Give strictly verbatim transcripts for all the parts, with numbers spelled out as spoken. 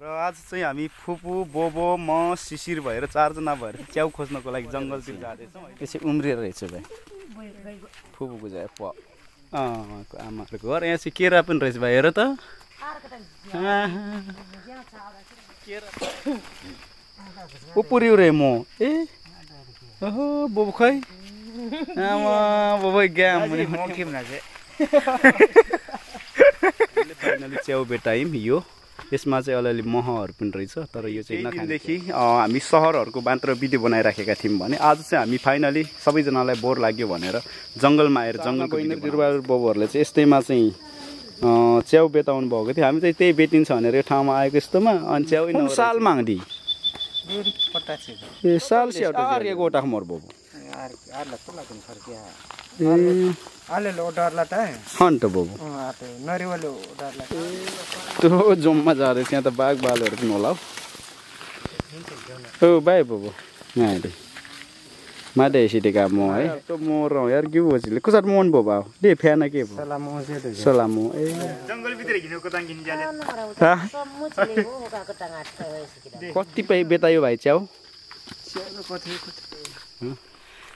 आज चाहिँ हामी फुपू बोबो म शिशिर भएर चारजना भएर च्याउ खोज्नको लागि जंगलतिर जादै छौं। त्यसै उम्रिएर रहेछ भाइ फुपूको जाय प अ आमाको घर यहाँ चाहिँ केरा पनि रहेछ भाइ हेर त केरा पुपुरिउ रे म ए ओहो बोबो खै आमा बोबो ग्याम भने म के भन्नाछ फाइनली च्याउ भेटाइम यो यसमा चाहिँ अलि अलि महहरु पनि रहेछ तर यो चाहिँ नखाने देखि हामी शहरहरुको बान्तर बिदे बनाइराखेका थियौं भने आज चाहिँ हामी फाइनली सबै जनालाई बोर लाग्यो भनेर जंगलमा आएर जंगलको बिरुवाहरु बोबहरुले चाहिँ एस्तैमा चाहिँ च्याउ बेताउनु भएको थियो। हामी चाहिँ त्यही बेटिन्छ भनेर यो ठाउँमा आएको यस्तोमा अनि च्याउ इन साल माग्दी डेरी पट्टा छ ए साल स्याउट आर्य गोटा खमर बोबो यार यार लत्तो लागन सर के आले लो डर लाता है हन्ट बोबो आते नरिवलो डर लाता तो जम्मा जा रहे त्यहाँ त बाघ बालहरु पनि होला ओ बाइ बोबो नाइले मादे सिटेका म है तो म रौ यार के भोजिले कसरी मन बोबा ले फ्याना के भो सलाम हो सेते सलाम हो ए जंगल भित्र हिनेको ताङ हिन्जाले हा म चले हो होकाको ताङ आठ भइसक्यो कति पै बेतायो भाइ च्याउ च्याउ कति कति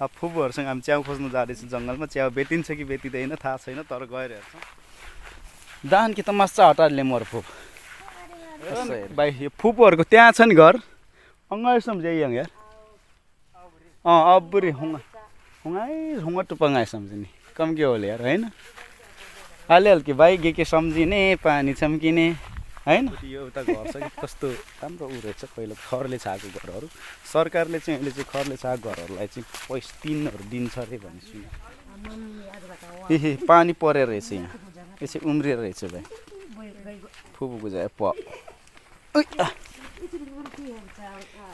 अब फुपूहरुसँग हामी च्याउ खोज्न जादै छौं जंगलमा च्याउ भेटिन्छ कि भेटिदैन थाहा छैन तर गएर हेर्छौं। दान कि तमासा हटाले मोर फुप भाइ फुपूहरुको त्यहाँ छ नि घर अंगायसम जइयङ यार अ अबुरी हुँगा हुँगाइ हुँगा टुपङ्गाइ सम्झिने कम के होले यार हैन अलिअलि भाइ के के सम्झिने पानी छम्किने हैन यो एउटा घर छ कस्तो राम्रो उ रहेछ। पहिला खरले छाएको घरहरु सरकारले चाहिँ अहिले चाहिँ खरले छाएको घरहरुलाई चाहिँ पैसा तीनहरु दिन्छ रे भन्ने सुने ए पानी परे रहेछ यहाँ त्यसै उम्रिएर रहेछ भाइ फुपूको जाय प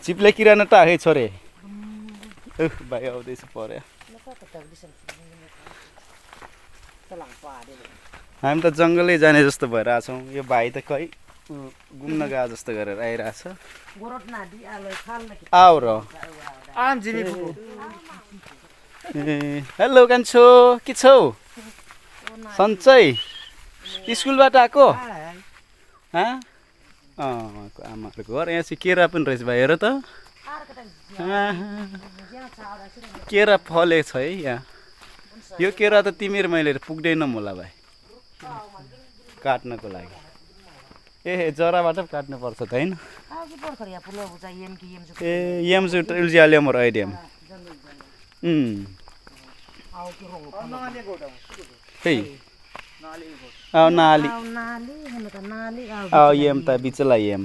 चिप्ले किराना त है छोरे ओ भाइ आउँदैछ पर्या हामी त जंगलै जाने जस्तो भएर आछौं। यो भाइ त कइ घुम्न गए जस्तो गरेर आइराछ आउ र आम जिमी फुपू हेलो कान्छो के छौ सन्चै स्कुलबाट आको ह अ आमाको घर यहाँ चाहिँ केरा पनि रहेछ भाइ हेर त केरा फले छ है यहाँ यो केरा त तिमीहरु मैले पुग्दैनम होला भाइ काट्नको लागि ए जराबाट काट्नु पर्छ त हैन ए यमजु उल्जियाले म रइदेम उम् आउ के हो नले गोडम हे नाली गोड आउ नाली नाली हैन त नाली आउ यम त बिचला यम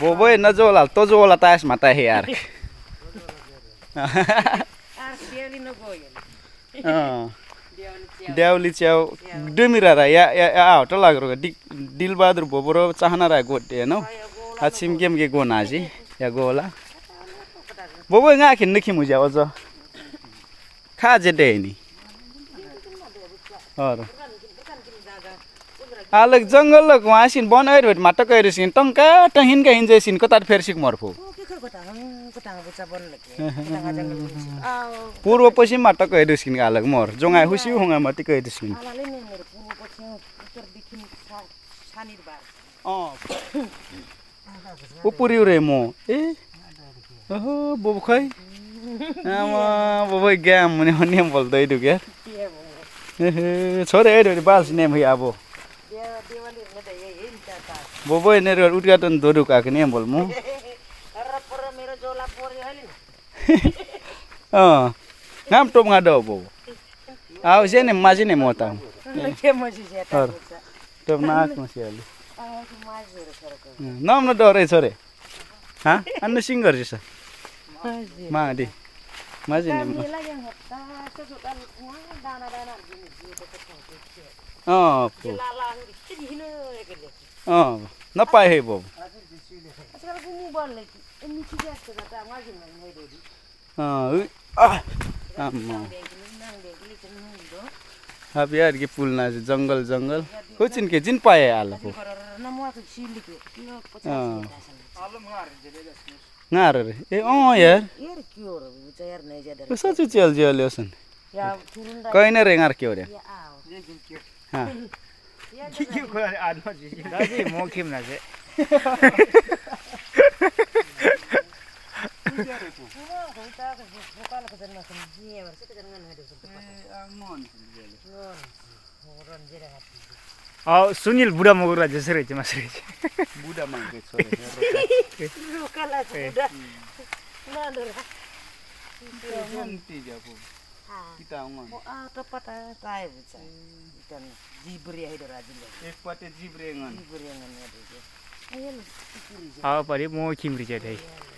बोबो नजोला तो जोला तास माता है यार यार देवली न गोयल अ देवली च्याउ डुमिरा रा या आ होटल लागरो दिल बहादुर बोबो चाहना रा गोटे न आ छिमकेम के गोनाजी या गोला बोबो गा खिन नखि मुजा अझ खा जे देनी और आलक जंगल लक वासिन बन आइर भेट माटक आइर सिन टंका टहिन का हिन्जे सिन कता फेर सिक मरफो पूर्व पश्चिम माटक आइर सिन अलग मर जोंगा हुसि हुंगा मति कइ दिसिन अ पुपुरिउ रे म ए ओहो बोबो खै आमा बोबो ग्याम भने नेम बोल्दै दुख यार ए छोरे एडोरी बाल्स नेम है अब बोबो नेर उद्घाटन दोरुक आके नि बोल म रपर मेरो झोला पोरे हैन अ नाम टोमगा दो बोबो आउ जे ने माजी ने मोता के मजी जेता तब नाक मसियाले आ माजी रे सरक नाम न डरे छोरे ह अन्न सिंगर छ माडी माजी ने मिला या हप्ता त झोला दाना दाना अ लाला हिनो एक Oh, not by Habo. Have you had full nice jungle jungle? Who's in kitchen pie? Alapo. Narr, oh, yeah. Such a chill, your lesson. Coiner ring are cured. Oh, Sunil Buddha Mura just read him as rich. Buddha monkey, so look at that. Mother, you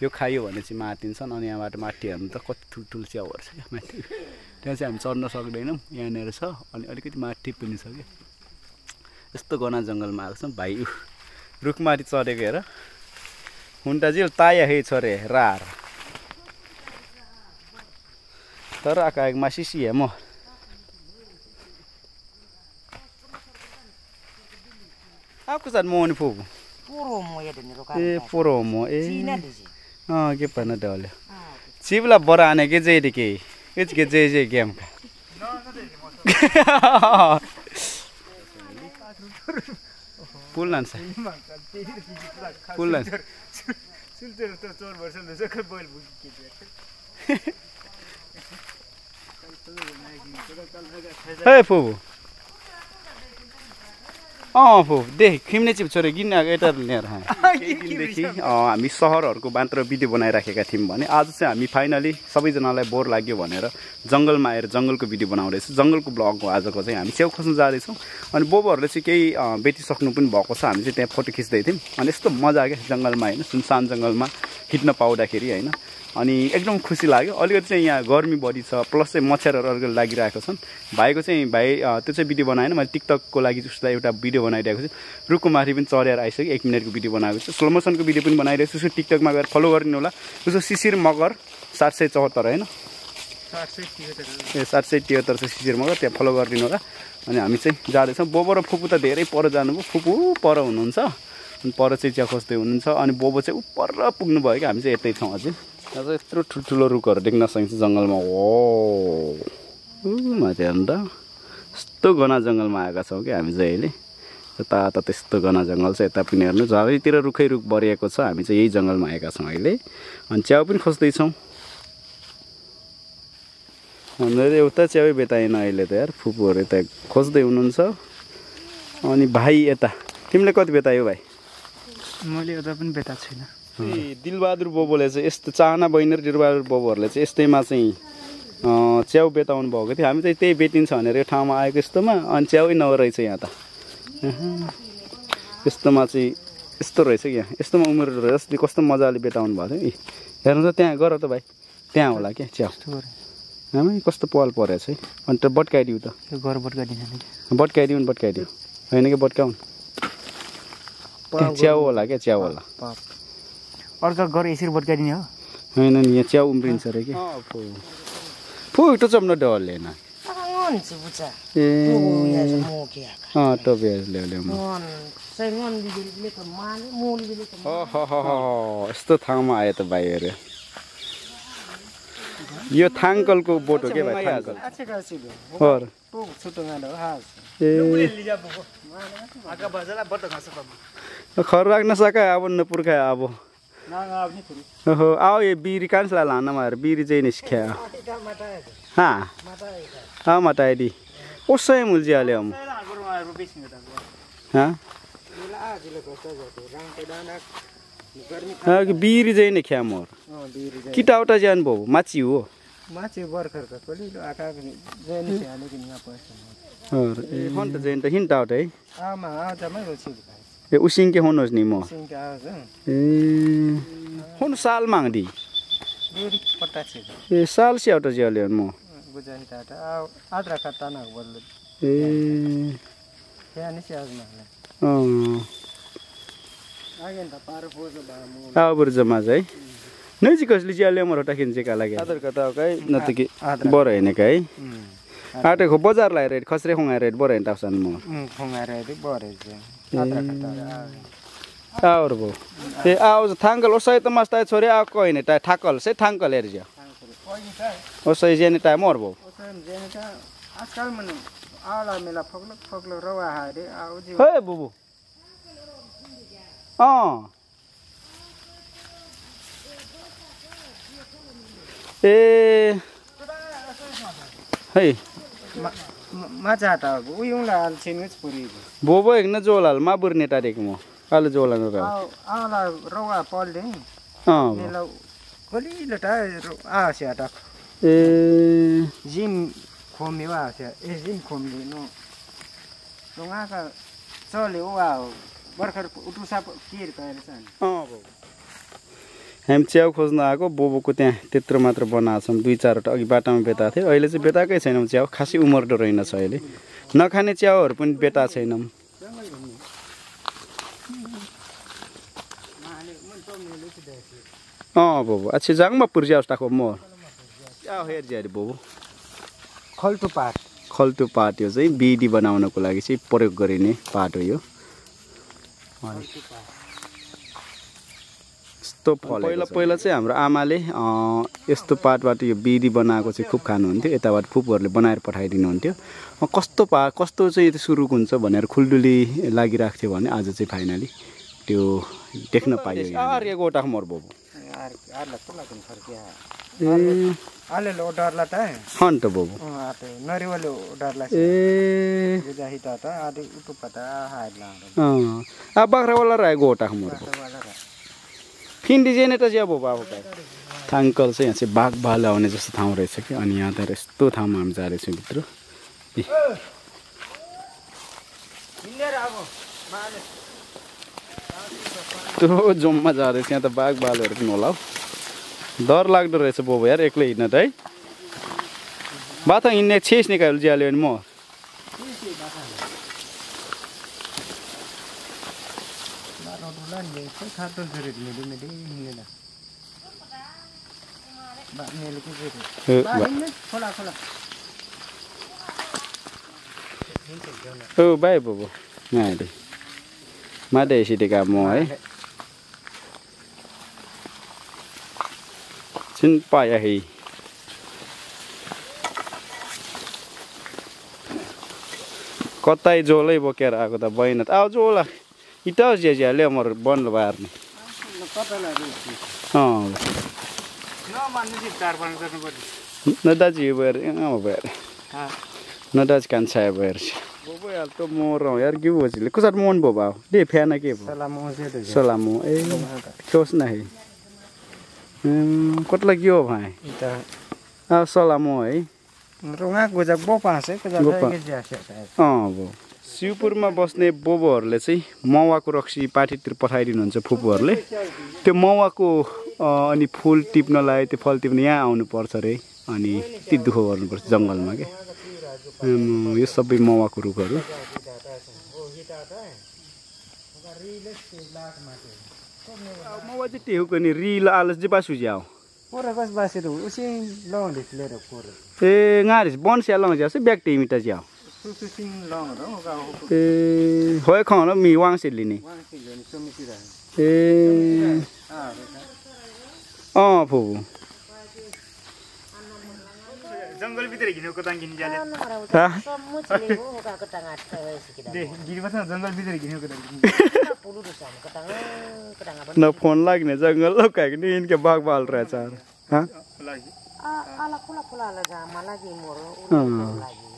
You khayo ane si Martin son ane amar Martin. Taro kot thul thul chow or sa. Martin. Then say I'm sorry na sog deinam. Yeh nersa ane alikit Martin pinni soge. Isto gona jungle malsam bayu. रुखमारी चढेर हुन्टा जिल ताया हे छोरे रार तर आकाय मासिसी हे म आको जान मोनी फुपु पुरोमो यदने रोका ए पुरोमो ए चीना दिजे अ के पना डले चिबला बराने के जे दिके एच के जे जे गेम का न न देखे म Pull lands. Pull lands. Hey, Pooh. Oh, Pooh. They came to Chipsore Gina at a near hand. Oh, Miss Sahar or Kubantro Bidi Bonera Hekatimone. As I am finally, Savizanala board like you one era. Jungle Mire, Jungle could be Bonauris, Jungle could blog as a cousin. So cousins are so. On Bobo, let's say Betty Socknupin Bokosam, it's a Portuguese dating. And it's the Mazag Jungle Mine, Sunsan Jungle Mine, hidden a powder here. अनि एकदम खुसी लाग्यो अलिकति चाहिँ यहाँ गर्मी बढी छ प्लस चाहिँ मच्छर अरु लागिरहेको छन् भाइको चाहिँ भाइ त्यो चाहिँ भिडियो बनाएन मैले टिकटक को लागि उसलाई एउटा भिडियो बनाइरहेको छु रुखको माथि पनि चढेर आइसक्यो एक मिनेटको भिडियो बनाएको छु स्लो मोसनको भिडियो पनि बनाइरहेको छु टिकटकमा गएर फलो गर्नु होला उसको सिसिर मगर सात सय चौहत्तर हैन सात सय तिहत्तर सात सय तिहत्तर छ सिसिर मगर त्यहाँ फलो गर्दिनु होला अनि हामी चाहिँ जादै छौं बोबो र फुपु त धेरै पर जानु भयो फुपु पर हुनुहुन्छ अनि पर चाहिँ चिया खोज्दै हुनुहुन्छ अनि बोबो चाहिँ उपर पुग्नु भयो के हामी चाहिँ यतै छौं अझै That's a true true true true true true true true true true true true true true true true true true true Dilbahadur बोबोले चाहिँ यस्तो चाहना बहिनी र दिलबहादुर बोबोहरुले चाहिँ यस्तैमा चाहिँ च्याउ बेताउनु भएको थियो हामी चाहिँ त्यही बेटिन्छ भनेर यो ठाउँमा आएको यस्तोमा अनि च्याउै नरहेछ यहाँ त यस्तोमा चाहिँ यस्तो रहेछ के यहाँ यस्तोमा उमेर रहेछ नि कस्तो मजाले बेताउनु भयो है हेर्नु त त्यहाँ गर त भाइ त्यहाँ होला के च्याउ हामी कस्तो पाल परेछ है अनि त बटकाइदिउ त यो घर बटकाइदिनु बटकाइदिउ बटकाइदिउ हैन के बटकाउन च्याउ होला के च्याउ होला Or the Gori is what getting you? And then you tell brings a rig. Poor to some no dolena. I want to put a monkey. Oh, to be a little more. Say one little man, more little. Oh, ho, ho, ho, stood hama at the buyer. Your tangle go boat to give a tangle. Or two to Oh, I beer cancel Alana, beer is in his care. Ha, how much I did. Oh, same with Jalium. Huh? बीरी जाए ने क्या more किटावटा जान बो माची हो माची बर कर का कोली आका जाए ने क्या लेकिन यहाँ पैसा और हॉन्ट जाए तो हिंट आउट है आ माँ आ जमाई रोची ये उसिंग के होनोज नहीं मो उसिंग के आ जाए होन साल मांग दी बीरी पट्टा ची ये साल से आउट जाए लेन मो बुझा हिट आटा आ आठ रखा ताना बोल क्या नहीं ची आज मांग आवर जमा जाए नहीं जी कसली जी आलिया मरोटा किन्जे काला गया आदर कताओ का ही न तो कि बोर है ने का ही आटे को बाजार लाये रेड खसरे होंगे रेड बोर है इन तापसन मो होंगे रेड बोर है जी आदर कताओ आवर बो ये आवर थांगल उस साइड तमास्ता है छोरे आव कोई ने टाइ ठाकल से थांगल है रिजा उस साइड जी ने टाइ मोर बो है बुबू हाँ ए है मजा आता है वो यूँ लाल चिन्नच पुरी बोबो एक न जोलाल माबुर नेता देखूँ आल जोलाल ना रहा आला रोगा पॉल दे हाँ नेला कोली लटा आ शिया टक ए जिम कोमी वाह शिया ए जिम कोमी नो लोगा का चोली वाव बरखर उठू साप कीर का ऐसा हाँ बो हम चाव खोजना आको बोबो को त्याह तित्र मात्र बना सम दुई चार टा अगी बाटा में बेटा थे ऐले से बेटा कैसे नम चाव खासी उम्र डर रही ना सायले ना खाने चाव और पुन बेटा से नम हाँ बो अच्छे जंग में पुर्जा उस टाको मोर चाव हेर जाए बो खोल तो पार्ट खोल तो पार्ट यो से बीडी बनाऊना को लगी सी प्रयोग करेने पार्ट यो तो पहला पहला से हमरा आमाले यस्तो पाटबाट यो बीडी बनाएको चाहिँ खूब खानुहुन्थ्यो यताबाट फुपहरूले बनाएर पठाइदिनु हुन्थ्यो कस्तो पा कस्तो चाहिँ यो सुरु हुन्छ भनेर खुलडुली लागिराख्थ्यो भने आज चाहिँ फाइनली त्यो देख्न पाइयो यार एक गोटा मर बबु यार यार लकुला कुन फर्किया आले लो डरला त हन त बबु अ त नरिवले डरला ए बुझाहि त त आदि उटु पता हाइला अ आ बाख्रा वाला राय गोटा हमर फिन डिजाइन त ज्या बबु आबो थांकल से यहाँ से बाघ भाला आउने जस्तो ठाउँ रहेछ के अनि यहाँ त यस्तो ठाउँमा हामी जारे छ भित्र हिलेर आबो माने त्यो जम्मा जारे छ यहाँ त बाघ भालहरु पनि होला डर लाग्दो रहेछ बबु यार एक्लै हिड्न त है बाटा हिन्ने छेस निकाल्यो ज्याले नि म ओ बाय बबु नाइले मादे सिटेका म है चिन पाया है कतई जोलै बोकेर आको त बइन त आउ जोला इटा जेजे ले मर बन लबार्ने अ न मान्नु जी चार बन गर्न पर्छ न दाजी भएर अ भएर हा न दाज कान छाय भएर बबो यार त मोर यार गिउ भजले कसट मन बबा ले फ्याना के भ सलाम हो जे त सलाम हो ए छोस नै कतला गियो भाइ इटा आ सलाम हो है रुगा गोजा बोपा छ के जान्छ शिवपुरमा बस्ने बोबोहरूले चाहिँ मौवाको रक्सी पाटीतिर पठाइदिनुहुन्छ फुपूहरूले त्यो मौवाको अनि फूल टिप्नलाई त्यो फल टिप्न यहाँ आउनुपर्छ रे अनि ती दुःख गर्नुपर्छ जंगलमा के यो सबै मौवाको रुखहरू मौवा चाहिँ त्यो कुनै रिल आलस जे पासु जाऊ पोरा कस बासिरु उसी लङ दिसलेर पोर ए गारिस बनस्या लङ जासे ब्याक टिमी त जाऊ सुसिङ लङ र ए होय खन मि वाङ से लिने वाङ से लिने समिति रा ए अ फुबु जंगल भित्र घिनो कताङ घिन जाले सब मुचले हो होका कताङ आठ सकिदा दे गिरबस जंगल भित्र घिनो कताङ पुलु दुसाम कताङ कताङ न फोन लाग्ने जंगल लकाइ नि इनके बाघ बाल रहे चार ह लागि आ आला फुला फुला लगा मला गे मोर लागि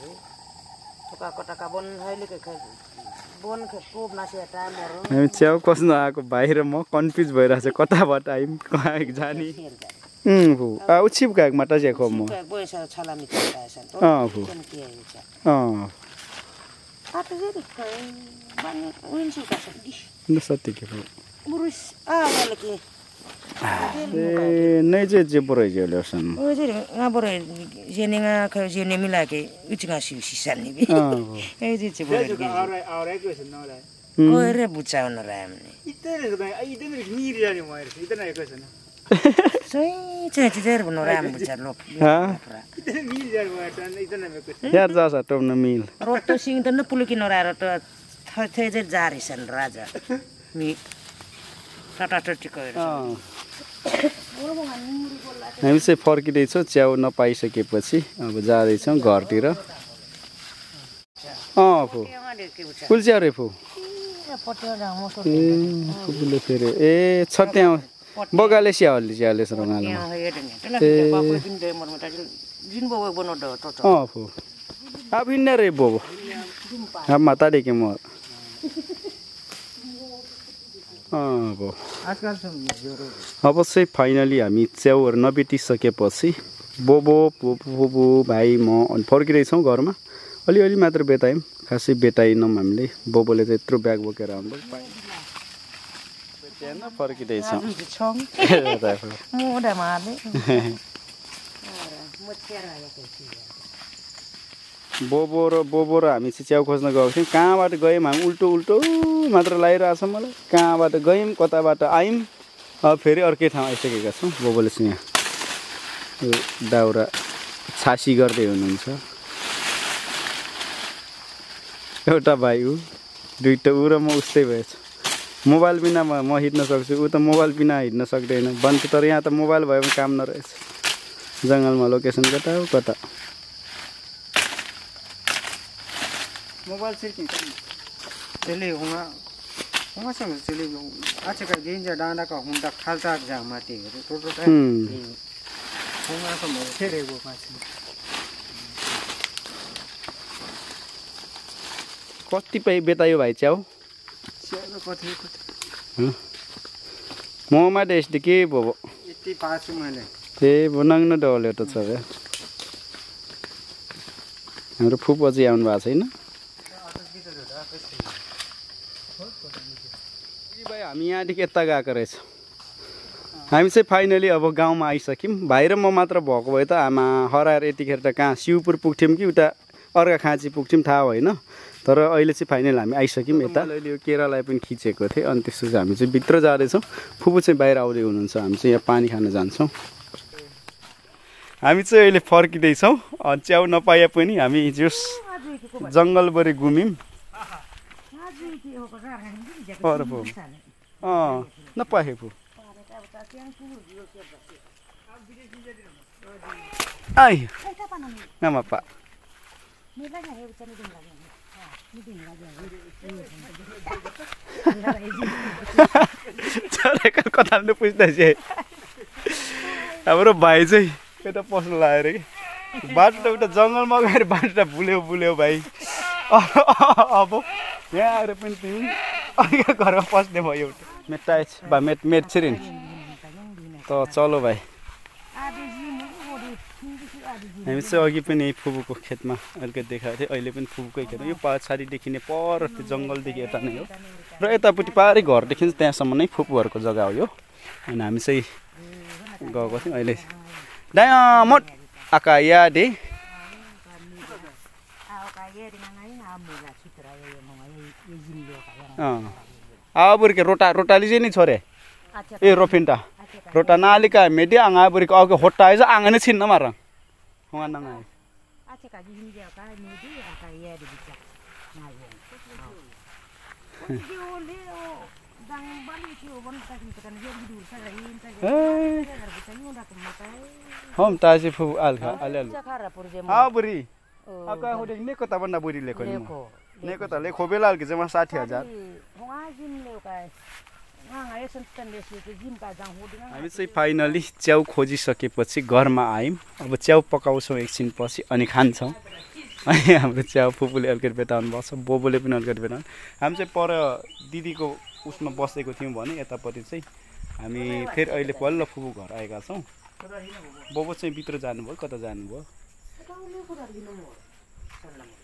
होका हामी च्याउ कस्न आएको बाहिर म कन्फ्युज भइराछ कताबाट आइम कहाँ जानी हु आ उछि काक माटा जेको म पैसा छला मिटा छन अ हु अ आते जेरी बानी उन्छु काछ न सत्य के हो पुरुष आ वालके ए नै जे जे बरै जेलसन ओ जेरी ना बरै जेनेगा ख जेने मिलाके उचगा सिसि सालनी बे ए जे जे बरै आरे आरे क्वेशन न होला कोरे बुचाउन रामने इतने इतने नीर जाने मार इतना क्वेशन सही चेच देर बनो राम बुचार लोग हां इतने नीर जा वाटन इतना में क्वेशन यार जासा टम न मिल रोटो सिंह त न पुलकी नरा रोटो थे जे जारिसन राजा मी टाटा टटी कोइर हामी चाहिँ फर्किदै छौ च्याउ नपाइ सकेपछि अब जादै छौ घरतिर अ फु कुल च्याउ रे फु ए छत्या बगाले स्याहले स्याहले सरनाले ए बाबु दिन दे मर मटा दिन बबो बनो द टट अ फु आ भिन्ने रे बबो हा माता देके मोर अ बबो आजकल जोरो अवश्य फाइनली हामी च्याउहरु नबेटि सकेपछि बबो बबो भाइ म फर्किदै छौ घरमा अलि अलि मात्र बेतायम खासै बेताइनम हामीले बबोले चाहिँ यत्रो ब्याग बोकेर आउँदै पाइ Jangan pergi dari sana. Chong. Muda mami. Bobor bobor, kami si ciao kos naga. Kau bat gayam, ulto ulto, matra lahir asam malah. Kau bat gayam, kota bat aim, feri orkid hama iste kekak. Bobolisnya. Daura, sashi garde ununsa. Kota bayu, duita uram uste bes. Mobile बिना म hidden सक्छु उ त mobile बिना hidden सक्दैन बन्छ तर यहाँ त मोबाइल भए पनि काम नरहेछ जंगलमा लोकेसन कता हो कता मोबाइल सिर्किन त्यसले हुँगा हुँगा छ त्यसले आछा का गेन्जा डाँडा का हुँदा खाल्टा जामाति हो टोटो टाइम हुँगा छ म फेरेको पछि कति पै बेतायो भाइ च्याउ मोमा देश दिके बबो यति पाछु मैले ए बनंग न डले त छ रे हाम्रो फुपो चाहिँ आउनु भएको छैन भाइ हामी यहाँ देखि यता गएको रहेछ हामी चाहिँ फाइनली अब गाउँमा आइसक्यौं भाइ र म मात्र भएको भए त आमा हराएर यतिखेर त कहाँ शिवपुर पुग्थ्यौं कि उता अर्का खाँची पुग्थ्यौं थाहा होइन तर अहिले चाहिँ फाइनल हामी आइसक्यौं यता अहिले यो केरालाई पनि खिचेको थिए अनि त्यसपछि हामी चाहिँ भित्र जादै छौं फुपू चाहिँ बाहिर आउँदै हुनुहुन्छ हामी चाहिँ यहाँ पानी खान जान्छौं हामी चाहिँ अहिले फर्किदै छौं च्याउ नपाए पनि हामी जस जंगलभरि घुमिम अ नपाए फु आइ नमपा मेला गयो उचानी दिन लाग्यो हा दिन लाग्यो चलेको कथा नि पुछ्दै छ हाम्रो भाइ चाहिँ एता पस्न लाएर कि बाटो उता जंगलमा गएर बाटो भुल्यो भुल्यो भाइ अब यहाँ आएर पनि तिमी अघि घर पस्ने भयो उता मेटाइछ बा मेट मेट छिरिन त चलो भाइ हामी चाहिँ अघि पनि फुपूको खेतमा अलि देखाथे अहिले पनि फुपूकै खेत यो पछाडी देखिने पर त्यो जंगल देखि यता नै हो र यतापटि पारै घर देखिन्छ त्यहाँसम्म नै फुपूहरुको जग्गा हो यो अनि हामी चाहिँ गएको थियौं अहिले डायमोट आकाया दे आ बुरके रोटा रोटाली जे नि छोरे ए रोफिन्टा रोटा नालिका मेडि आङा बुरके अके होटाइज आङा नै छिन्न मार होगा ना है। अच्छा काजी हिंजा का नदी आका ये दिखा ना है। जो ले वो दंगली जो बनता है तो ये दूर से रही है तो ये घर बचाई होना तो मता है। हम ताजे फू अलग अलग। हाँ बुरी। आपका हो जाएगी ने को तब ना बुरी लेकर नहीं। ने को तले खोबे लाल की जमा साठ हजार। होगा जिम ले का हामी चाहिँ फाइनली च्याउ खोजिसकेपछि घरमा आयौं अब च्याउ पकाउँछौं एकछिन पछि अनि खान्छौं हाम्रो चाहिँ फुपूले अलगै बेताउनु भएको छ, बोबोले पनि अलगै बेताउनु। हामी चाहिँ पर दिदीको उसमा बसेको थियौँ भने यतापट्टि चाहिँ हामी फेरि अहिले पल्ल फुपू घर आएका छौँ। बोबो चाहिँ भित्र जानुभयो, कता जानुभयो?